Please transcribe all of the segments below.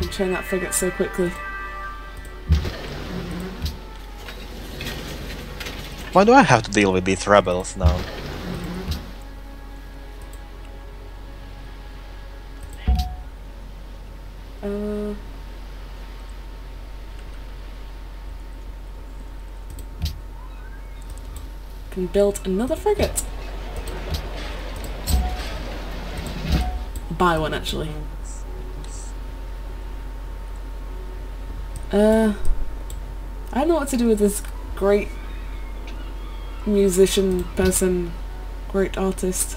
I'm trying not to forget so quickly. Why do I have to deal with these rebels now? Can build another frigate. Buy one actually. I don't know what to do with this great musician person, great artist.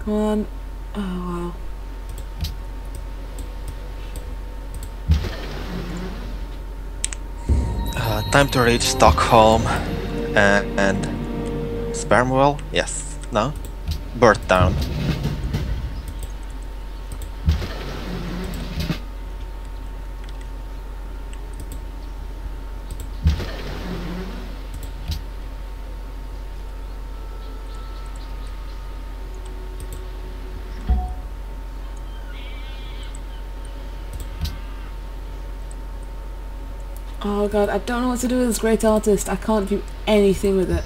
Come on. Oh wow. Time to reach Stockholm and Spermwell? Yes. No? Bird Town. Oh god, I don't know what to do with this great artist. I can't do anything with it.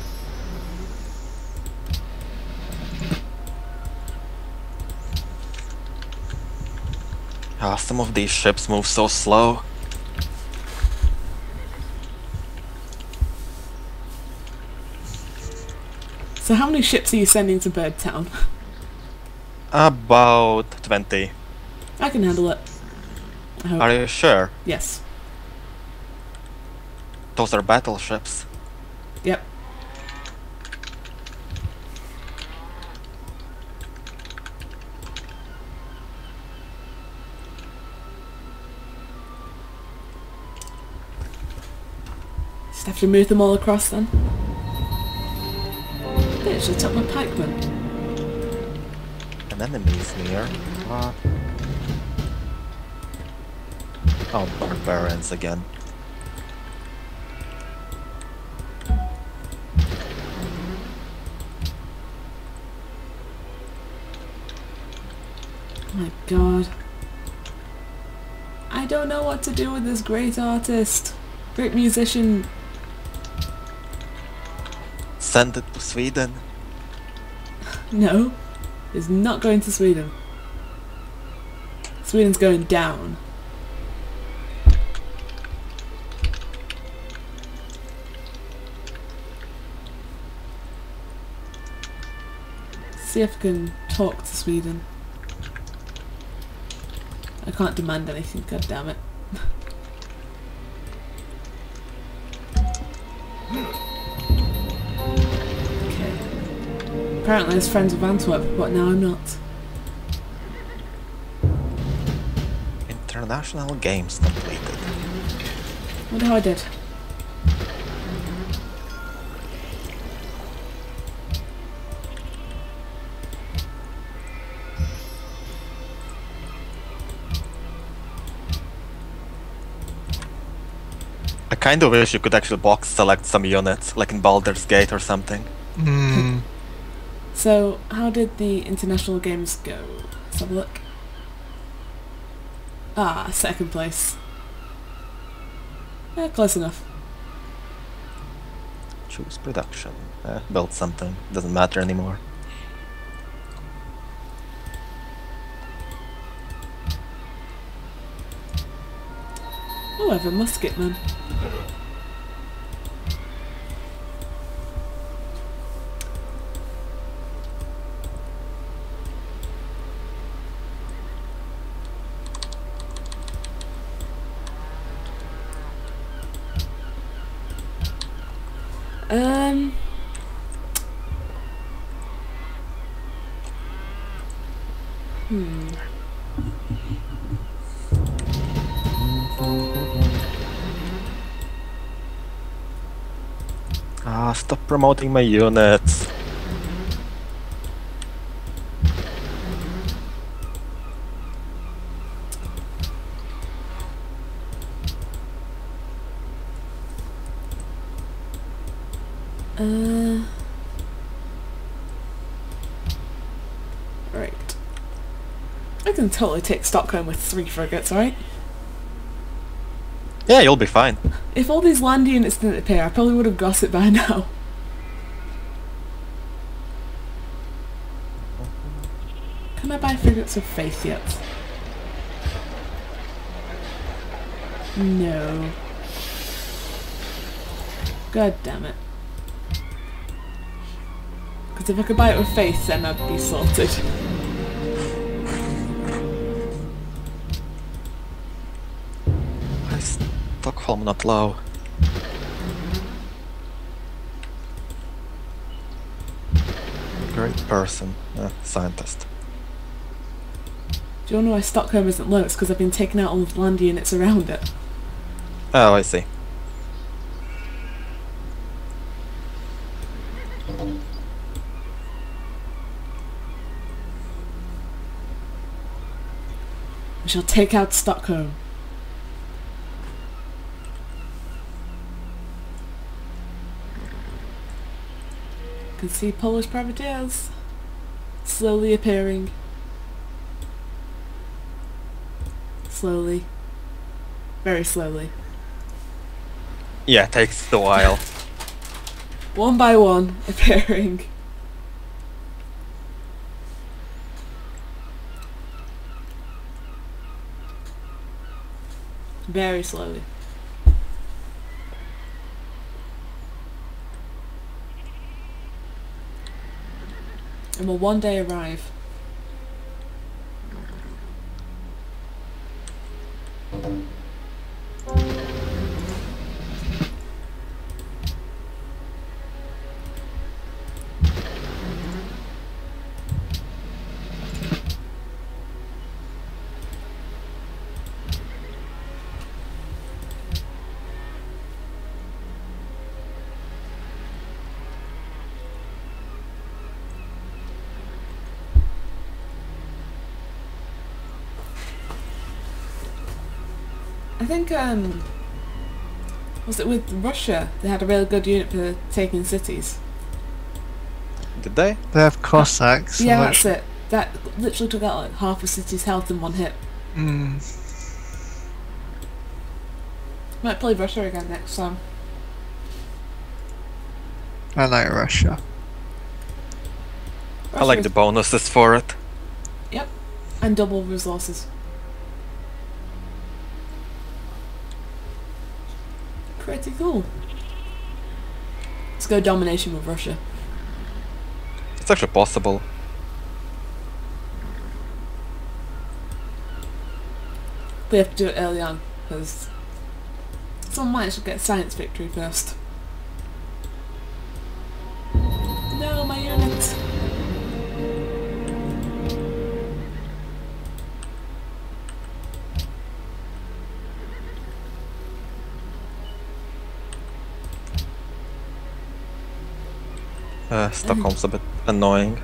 Ah, some of these ships move so slow. So how many ships are you sending to Bird Town? About 20. I can handle it. I hope. Are you sure? Yes. Those are battleships. Yep. Just have to move them all across then. They actually took my pikemen. An enemy is near. What? Oh, barbarians again. My god. I don't know what to do with this great artist. Great musician. Send it to Sweden. No. It's not going to Sweden. Sweden's going down. See if I can talk to Sweden. I can't demand anything, god damn it. Okay. Apparently I was friends with Antwerp, but now I'm not. International games completed. Wonder how I did. I kind of wish you could actually box select some units, like in Baldur's Gate or something. Mm. So, how did the international games go? Let's have a look. Ah, second place. Yeah, close enough. Choose production. Build something. Doesn't matter anymore. Oh, I have a musket, man. Stop promoting my units. I can totally take Stockholm with 3 frigates, right? Yeah, you'll be fine. If all these land units didn't appear, I probably would have got it by now. Can I buy frigates of faith yet? No. God damn it. Because if I could buy it with faith, then I'd be sorted. Stockholm not low. Great person. Scientist. Do you want to know why Stockholm isn't low? It's because I've been taking out all the land units around it. Oh, I see. We shall take out Stockholm. Can see Polish privateers slowly appearing. Slowly. Very slowly. Yeah, it takes a while. One by one appearing. Very slowly. And will one day arrive. I think, was it with Russia? They had a really good unit for taking cities. Did they? They have Cossacks. Yeah, that's it. That literally took out like half a city's health in one hit. Mm. Might play Russia again next time. I like Russia. I like the bonuses for it. Yep. And double resources. Pretty cool. Let's go domination with Russia. It's actually possible. We have to do it early on, because someone might actually get science victory first. No, my unit! Stockholm's a bit annoying.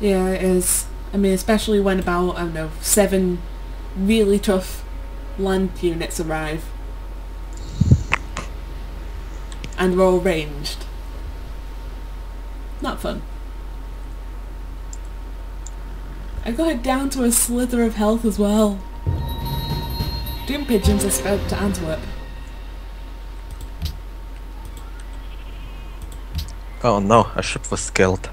Yeah, it is. I mean, especially when about, I don't know, 7 really tough land units arrive. And we're all ranged. Not fun. I got it down to a slither of health as well. Doom pigeons are spelled to Antwerp. Oh no, a ship was killed.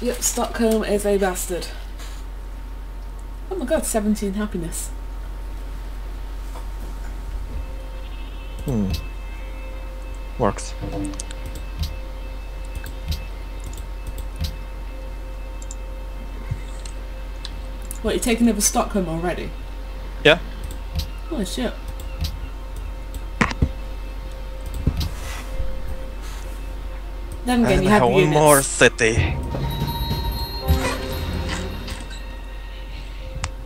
Yep, Stockholm is a bastard. Oh my god, 17 happiness. Hmm. Works. What, you're taking over Stockholm already? Yeah. Holy shit. Then again, you have one units. More city.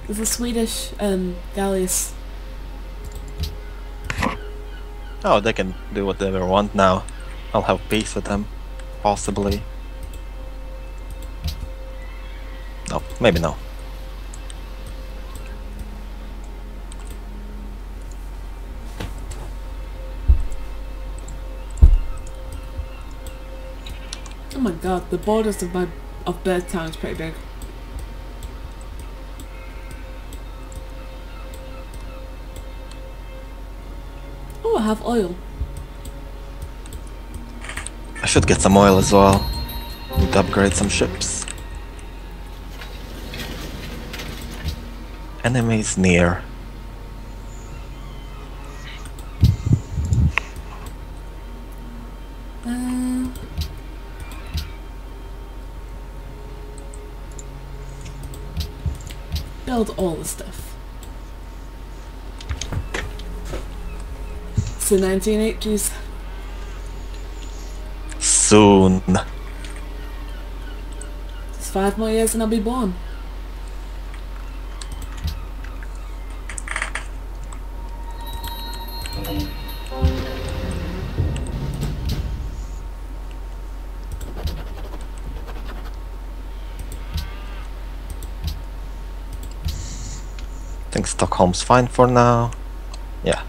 There's a Swedish galleys. Oh, they can do whatever they want now. I'll have peace with them, possibly. No, maybe no. my god, the borders of Birdtown is pretty big. Oh, I have oil. I should get some oil as well. Need to upgrade some ships. Enemies near. Build all the stuff. It's the 1980s. Soon. It's 5 more years and I'll be born. I think Stockholm's fine for now. Yeah.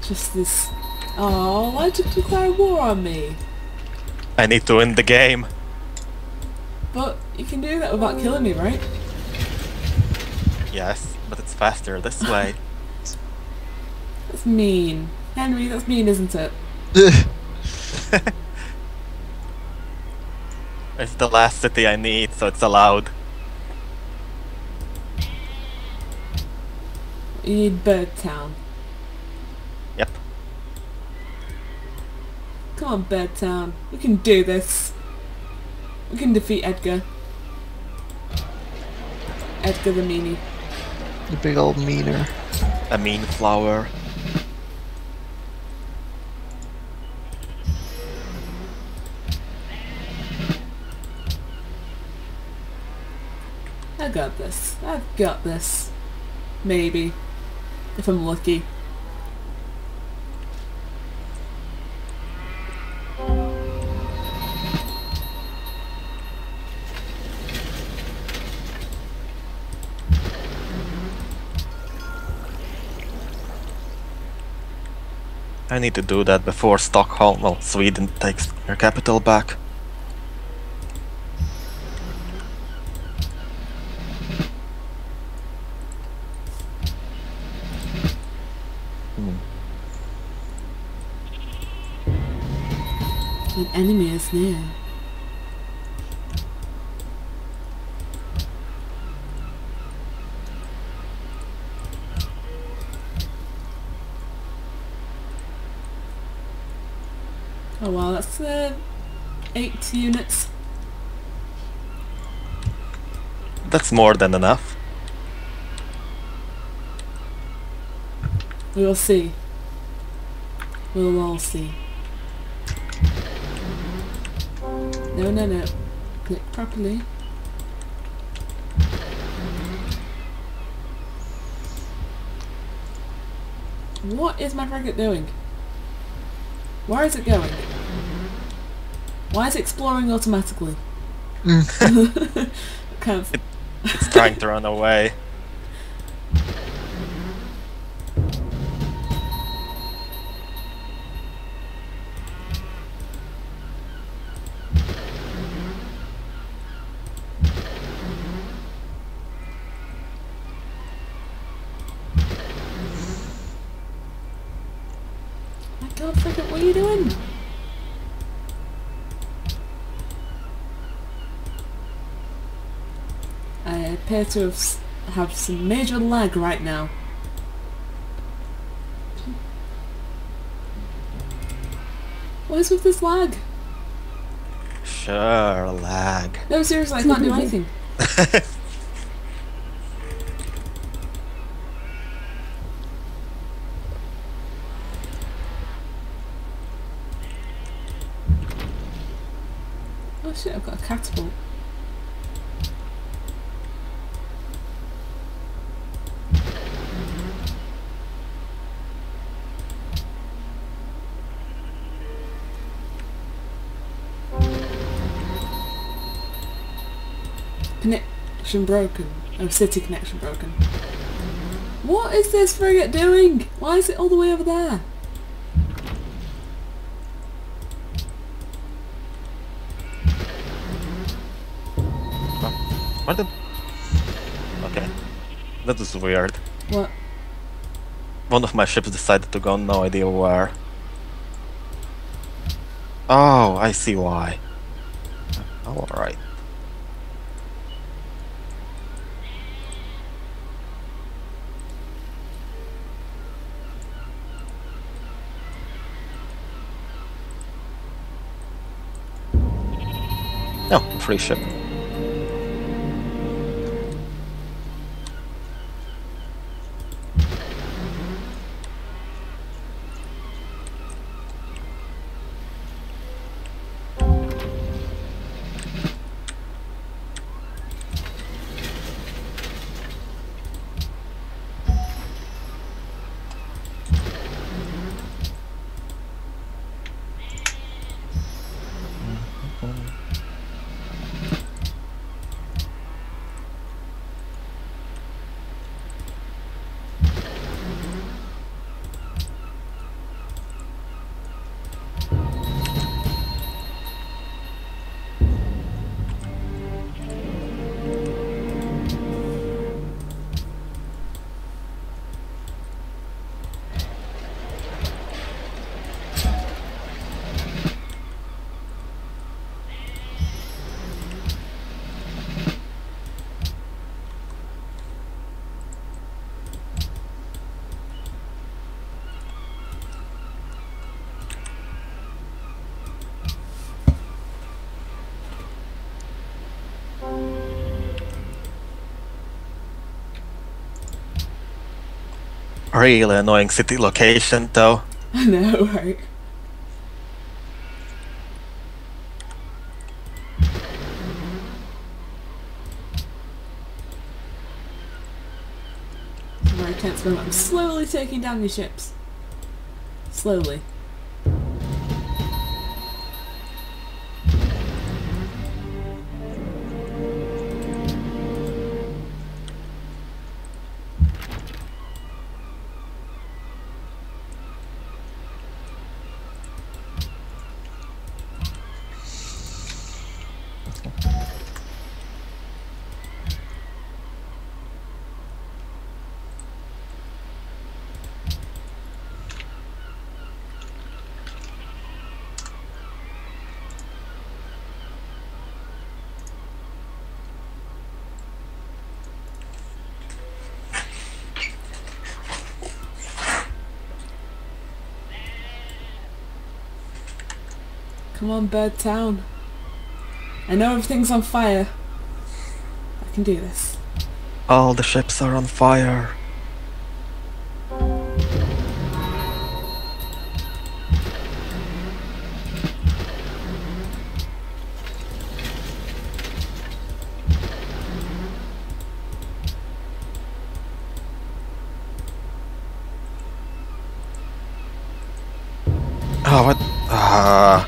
Just this. Oh, why did you declare war on me? I need to win the game. But you can do that without killing me, right? Yes, but it's faster this way. That's mean. Henry, that's mean, isn't it? It's the last city I need, so it's allowed. You need Birdtown. Yep. Come on, Birdtown. We can do this. We can defeat Edgar. Edgar the meanie. The big old meaner. A mean flower. I got this. I've got this. Maybe. If I'm lucky. I need to do that before Stockholm, well, Sweden takes their capital back. An enemy is near. Oh wow, that's 8 units. That's more than enough. We'll see. We'll all see. No, no, no. Click properly. What is my frigate doing? Where is it going? Why is it exploring automatically? Kind of it's trying to run away. My god, frigate, what are you doing? I appear to have some major lag right now. What is with this lag? Sure, lag. No, seriously, I can't do anything. Oh shit, I've got a catapult. Connection broken. Oh, city connection broken. What is this frigate doing? Why is it all the way over there? Martin? Okay. That is weird. What? One of my ships decided to go, no idea where. Oh, I see why. Alright. No, free ship. Really annoying city location, though. I know, right? I can't swim. I'm slowly taking down your ships. Slowly. Come on, Bird Town. I know everything's on fire. I can do this. All the ships are on fire. Oh, what? Ah.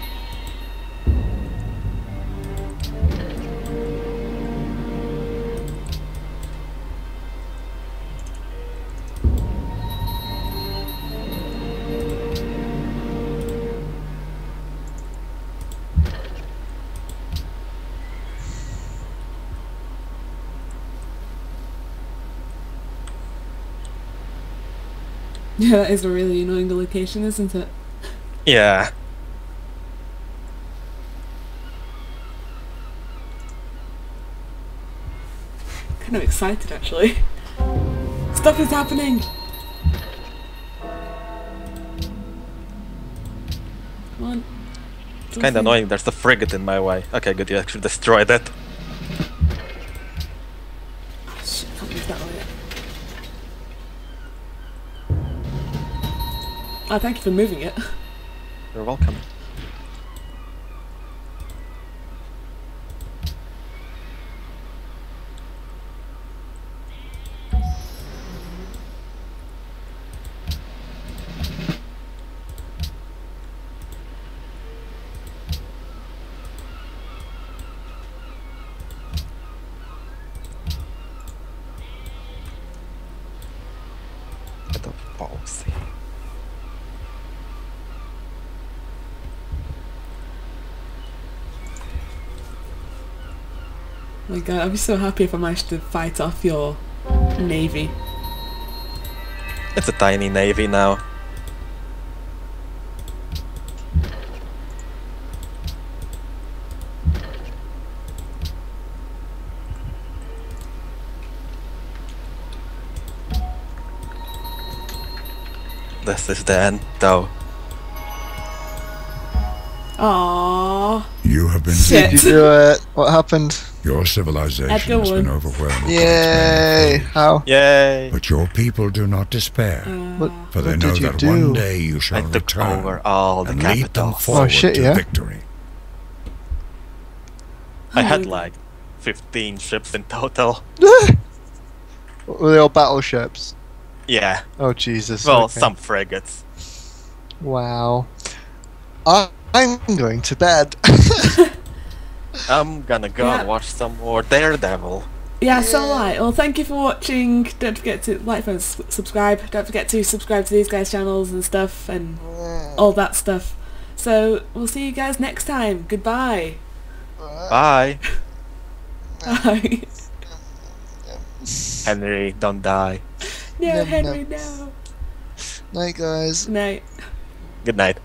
Yeah, that is a really annoying location, isn't it? Yeah. Kind of excited, actually. Stuff is happening! Come on. It's kind of annoying, there's a frigate in my way. Okay, good, you actually destroyed it. Oh, thank you for moving it. You're welcome. my god, I'll be so happy if I manage to fight off your navy. It's a tiny navy now. This is the end, though. Aww. You have been. Shit. Did you do it? What happened? Your civilization has been overwhelmed. Yay! How? Yay! But your people do not despair, for they know that one day you shall return and lead them forward to victory. I had like 15 ships in total. Were they all battleships? Yeah. Oh Jesus. Well, some frigates. Wow. I'm going to bed. I'm gonna go and watch some more Daredevil. Yeah, so right. Well, thank you for watching. Don't forget to like and subscribe. Don't forget to subscribe to these guys' channels and stuff and all that stuff. So we'll see you guys next time. Goodbye. Bye. Bye. Henry, don't die. No, Henry, no. Night, guys. Night. Good night.